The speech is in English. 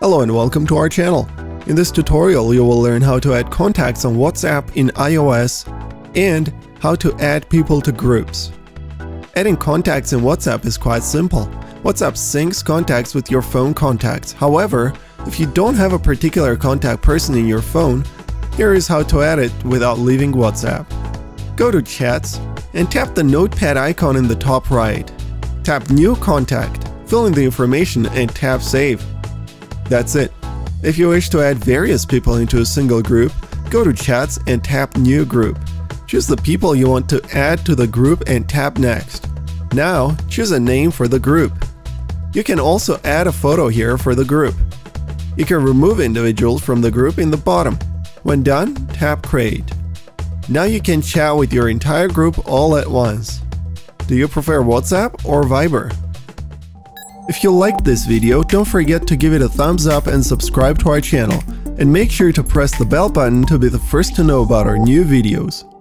Hello and welcome to our channel. In this tutorial, you will learn how to add contacts on WhatsApp in iOS and how to add people to groups. Adding contacts in WhatsApp is quite simple. WhatsApp syncs contacts with your phone contacts. However, if you don't have a particular contact person in your phone, here is how to add it without leaving WhatsApp. Go to Chats and tap the notepad icon in the top right. Tap New Contact, fill in the information and tap Save. That's it. If you wish to add various people into a single group, go to Chats and tap New Group. Choose the people you want to add to the group and tap Next. Now, choose a name for the group. You can also add a photo here for the group. You can remove individuals from the group in the bottom. When done, tap Create. Now you can chat with your entire group all at once. Do you prefer WhatsApp or Viber? If you liked this video, don't forget to give it a thumbs up and subscribe to our channel. And make sure to press the bell button to be the first to know about our new videos.